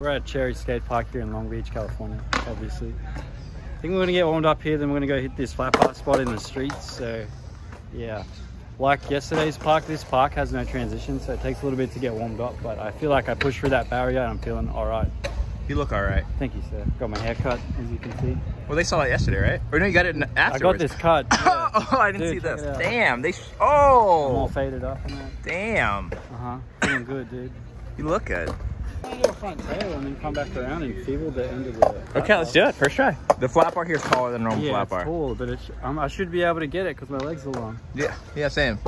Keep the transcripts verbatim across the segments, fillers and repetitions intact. We're at Cherry Skatepark here in Long Beach, California, obviously. I think we're gonna get warmed up here, then we're gonna go hit this flat park spot in the streets, so yeah. Like yesterday's park, this park has no transition, so it takes a little bit to get warmed up, but I feel like I pushed through that barrier and I'm feeling all right. You look all right. Thank you, sir. Got my hair cut, as you can see. Well, they saw that yesterday, right? Or no, you got it afterwards. I got this cut. Yeah. Oh, I didn't dude, see this. Damn, they, oh. I'm all faded up in that. Damn. Uh-huh, feeling good, dude. You look good. Your front tail and then come back around and feel the end of the okay bar. Let's do it first try. The flat bar here is taller than normal. Yeah, flat bar. Yeah, it's cool, but it's, um, I should be able to get it because my legs are long. Yeah, yeah, same.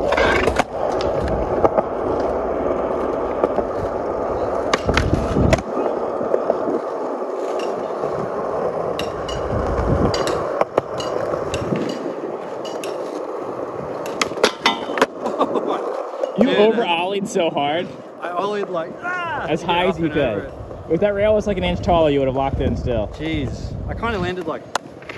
You Dude, over ollied so hard. I ollied like ah, as high as you could. If that rail was like an inch taller, you would have locked in still. Jeez, I kind of landed like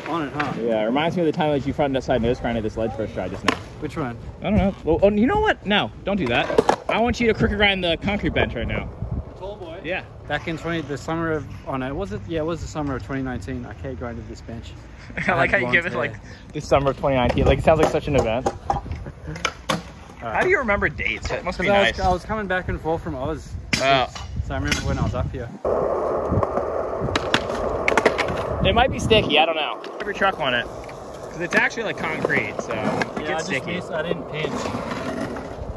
on it, huh? Yeah, it reminds me of the time that you front and upside nose grinded this ledge first try just now. Which one? I don't know. Well, oh, you know what? No, don't do that. I want you to crooked grind the concrete bench right now. Tall boy. Yeah. Back in twenty, the summer of, oh no, was it? Yeah, it was the summer of twenty nineteen. I K grinded this bench. I, I like how you give it like the summer of twenty nineteen. Like it sounds like such an event. Right. How do you remember dates? It must be I nice. Was, I was coming back and forth from Oz. Oh. So I remember when I was up here. It might be sticky, I don't know. Every truck on it. Because it's actually like concrete, so yeah, it gets I sticky. Just missed, I didn't pinch.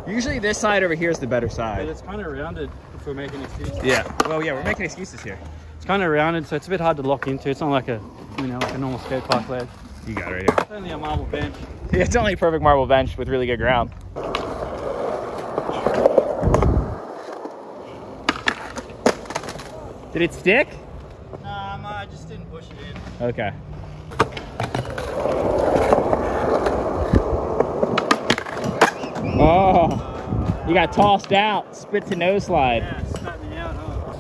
Usually this side over here is the better side. But it's kind of rounded if we're making excuses. Yeah. Well, yeah, we're making excuses here. It's kind of rounded, so it's a bit hard to lock into. It's not like a, you know, like a normal skate park ledge. You got it right here. It's only a marble bench. Yeah, it's only a perfect marble bench with really good ground. Did it stick? Nah, um, I just didn't push it in. Okay. Oh, you got tossed out. Spit to nose slide. Yeah, it spat me out, huh?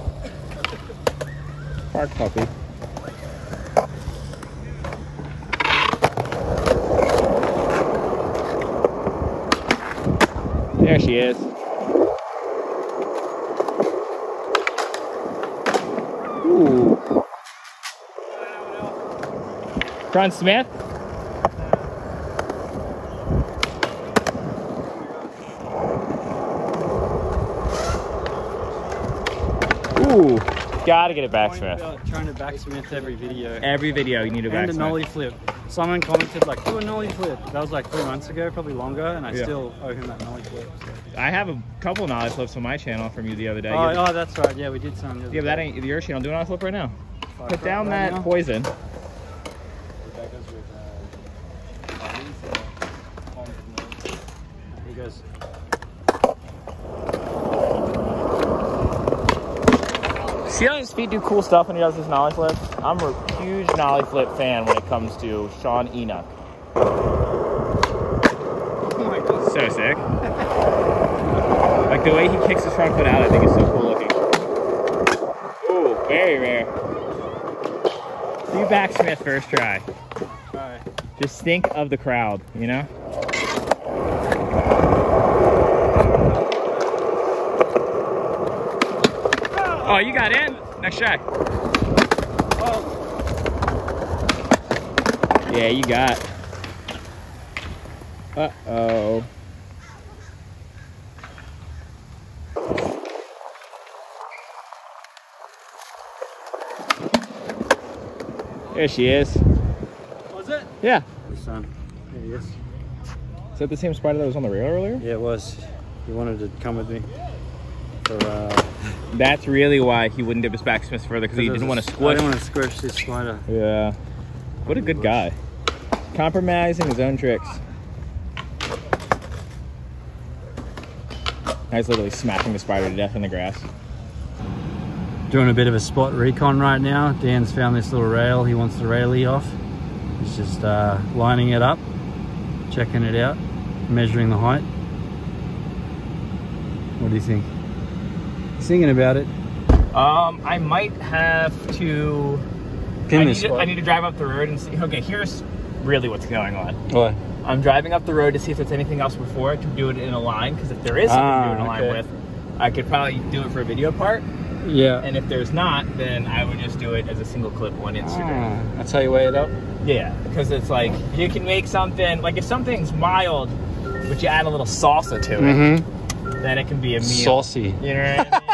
Park puppy. There she is. Ooh. Front Smith. Ooh. Gotta get a backsmith. Trying to backsmith every video. Every video you need a backsmith. And a nollie flip. Someone commented like, do a nollie flip. That was like three months ago, probably longer, and I yeah. still owe him that nollie flip. So. I have a couple nollie flips on my channel from you the other day. Oh, oh that's right. Yeah, we did some. Yeah, but that ain't your channel. Do a nollie flip right now. Fire Put down right that now. Poison. He goes. See how his feet do cool stuff when he does his nollie flip? I'm a huge nollie flip fan when it comes to Sean Enuks. Oh my God. So sick. Like the way he kicks his front foot out, I think is so cool looking. Ooh, very rare. Do backsmith first try. Right. Just think of the crowd, you know? Oh, you got in. Next try. Oh. Yeah, you got. Uh-oh. There she is. Was it? Yeah. Your son. There he is. Is that the same spider that was on the rail earlier? Yeah, it was. He wanted to come with me. For, uh... That's really why he wouldn't dip his backsmith further, because he didn't want to squish. I didn't want to squish this spider. Yeah. What a good guy. Compromising his own tricks. Now he's literally smacking the spider to death in the grass. Doing a bit of a spot recon right now. Dan's found this little rail. He wants the railie off. He's just uh, lining it up, checking it out, measuring the height. What do you think? Thinking about it. Um, I might have to. I need to, I need to drive up the road and see. Okay, here's really what's going on. What? I'm driving up the road to see if there's anything else before it to do it in a line, because if there is something ah, to do it in a line okay. with, I could probably do it for a video part. Yeah. And if there's not, then I would just do it as a single clip on Instagram. Ah, that's how you weigh it up? Yeah, because it's like, you can make something, like if something's mild, but you add a little salsa to it, mm-hmm. then it can be a meal. Saucy. You know what I mean?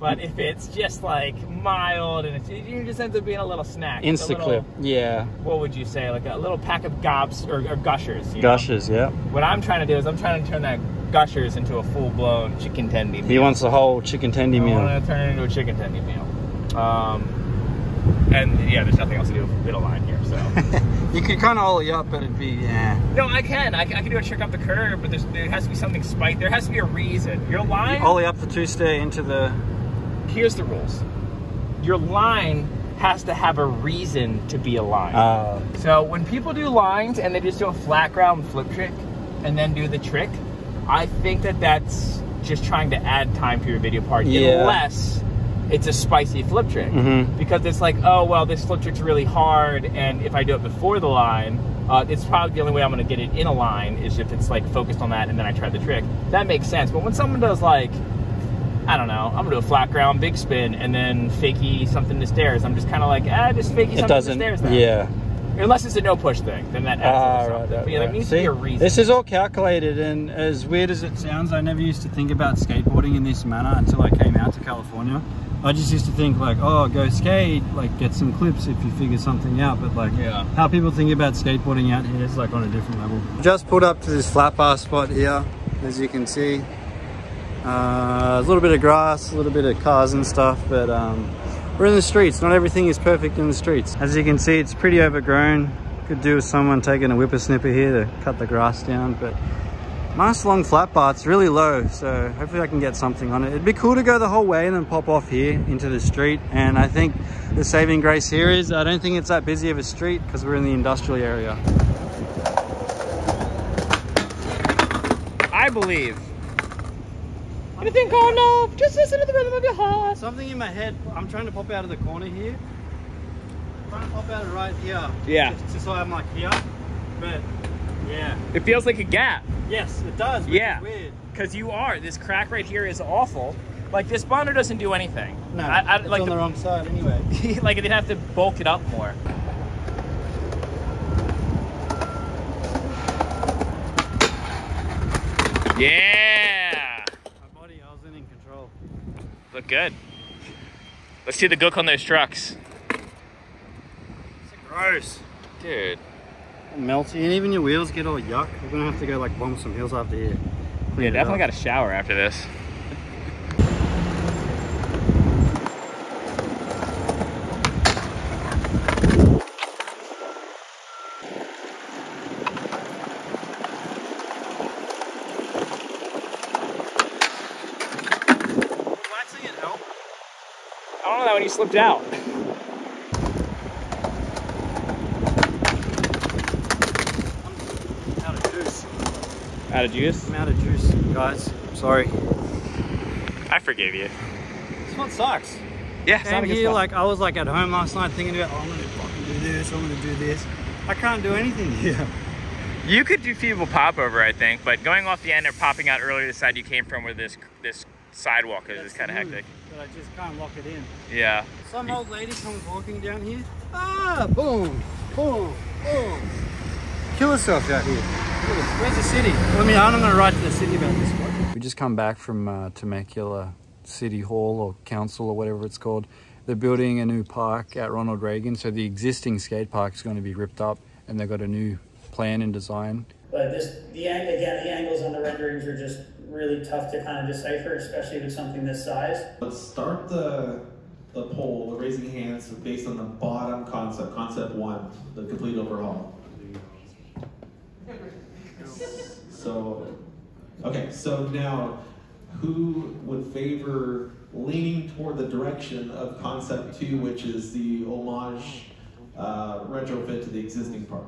But if it's just like mild, and it's, it just ends up being a little snack. Instaclip, yeah. What would you say? Like a little pack of gobs or, or gushers. You gushers, know? Yeah. What I'm trying to do is I'm trying to turn that gushers into a full-blown chicken tendy meal. He wants the whole chicken tendy I meal. I want to turn it into a chicken tendy meal. Um, and yeah, there's nothing else to do with the middle line here, so. You could kind of ollie up, but it'd be, yeah. No, I can. I, I can do a trick up the curb, but there's, there has to be something spiked. There has to be a reason. Your line... You ollie up the two-stay into the... Here's the rules. Your line has to have a reason to be a line. Uh, so when people do lines and they just do a flat ground flip trick and then do the trick, I think that that's just trying to add time to your video part, yeah. unless it's a spicy flip trick. Mm-hmm. Because it's like, oh, well, this flip trick's really hard, and if I do it before the line, uh, it's probably the only way I'm gonna get it in a line is if it's like focused on that and then I try the trick. That makes sense. But when someone does like, I don't know, I'm gonna do a flat ground big spin and then fakie something to stairs, I'm just kind of like, ah, just fakie something to stairs then. Yeah. Unless it's a no push thing, then that adds uh, right, right, but yeah, there right. needs See, to be a reason. This is all calculated, and as weird as it sounds, I never used to think about skateboarding in this manner until I came out to California. I just used to think like, oh, go skate, like get some clips if you figure something out. But like yeah. how people think about skateboarding out here is like on a different level. Just pulled up to this flat bar spot here, as you can see. Uh, a little bit of grass, a little bit of cars and stuff, but um, we're in the streets. Not everything is perfect in the streets. As you can see, it's pretty overgrown. Could do with someone taking a whippersnipper here to cut the grass down, but nice long flat bar. It's really low, so hopefully I can get something on it. It'd be cool to go the whole way and then pop off here into the street. And I think the saving grace here is I don't think it's that busy of a street because we're in the industrial area. I believe. Everything gone off, just listen to the rhythm of your heart. Something in my head, I'm trying to pop out of the corner here. I'm trying to pop out of right here. Yeah. Just, just so I'm like here, but yeah. It feels like a gap. Yes, it does, which yeah. is weird. Because you are, this crack right here is awful. Like this bonder doesn't do anything. No, I, I, it's like on the, the wrong side anyway. Like they'd have to bulk it up more. Yeah. Look good. Let's see the gook on those trucks. It's gross. Dude. It melts, and even your wheels get all yuck. We're gonna have to go like bump some hills after here. Yeah, definitely got a shower after this. He slipped out. I'm out of juice. Out of juice? I'm out of juice, guys. I'm sorry. I forgive you. This one sucks. Yeah, it's not a good spot. Like I was like at home last night thinking about, oh, I'm gonna fucking do this. I'm gonna do this. I can't do anything here. You could do feeble popover, I think, but going off the end or popping out earlier the side you came from with this this. sidewalk is it's kind of hectic, but I just can't lock it in. Yeah, some old lady comes walking down here, ah, boom boom boom, kill herself out here. Where's the city? I mean, I'm gonna write to the city about this one. We just come back from uh, Temecula City Hall or Council or whatever it's called. They're building a new park at Ronald Reagan, so the existing skate park is going to be ripped up and they've got a new plan and design. But this, the angle, again, the angles on the renderings are just really tough to kind of decipher, especially with something this size. Let's start the, the poll, the raising hands, based on the bottom concept, concept one, the complete overhaul. So, okay, so now, who would favor leaning toward the direction of concept two, which is the homage uh, retrofit to the existing park?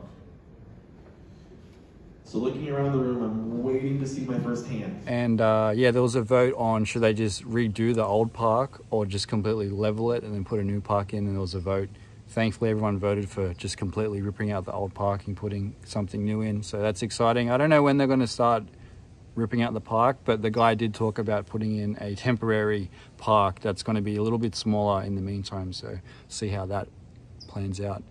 So looking around the room, I'm waiting to see my first hand. And uh, yeah, there was a vote on should they just redo the old park or just completely level it and then put a new park in, and there was a vote. Thankfully, everyone voted for just completely ripping out the old park and putting something new in. So that's exciting. I don't know when they're going to start ripping out the park, but the guy did talk about putting in a temporary park that's going to be a little bit smaller in the meantime. So see how that plans out,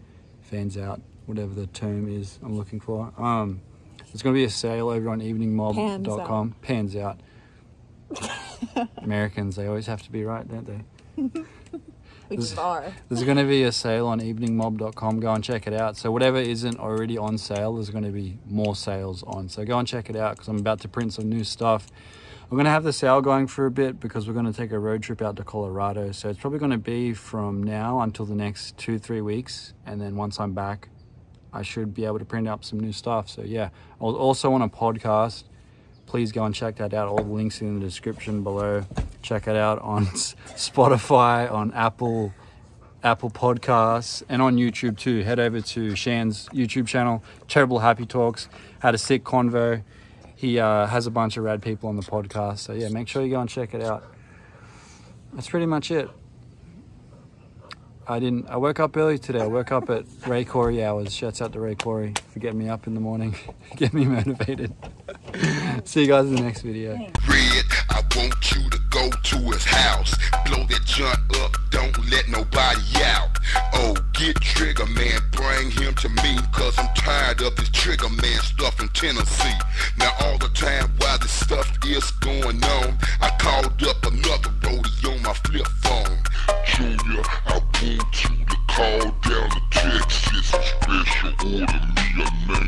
fans out, whatever the term is I'm looking for. Um, there's going to be a sale over on evening mob dot com. Pans out. Americans, they always have to be right, don't they? We just are. There's going to be a sale on evening mob dot com. Go and check it out. So whatever isn't already on sale, there's going to be more sales on. So go and check it out because I'm about to print some new stuff. We're going to have the sale going for a bit because we're going to take a road trip out to Colorado. So it's probably going to be from now until the next two, three weeks. And then once I'm back, I should be able to print up some new stuff. So yeah, I was also on a podcast. Please go and check that out. All the links in the description below. Check it out on Spotify, on Apple, Apple Podcasts, and on YouTube too. Head over to Shan's YouTube channel, Terrible Happy Talks. Had a sick convo. He uh, has a bunch of rad people on the podcast. So yeah, make sure you go and check it out. That's pretty much it. I didn't. I woke up early today. I woke up at Ray Corey hours. Shouts out to Ray Corey for getting me up in the morning, getting me motivated. See you guys in the next video. Red, I want you to go to his house, blow that junk up, don't let nobody out. Oh, get Trigger Man, bring him to me, cause I'm tired of this Trigger Man stuff in Tennessee. Now all the time while this stuff is going on, I called up another roadie on my flip phone. Junior, I want you to call down to Texas, special order me a man.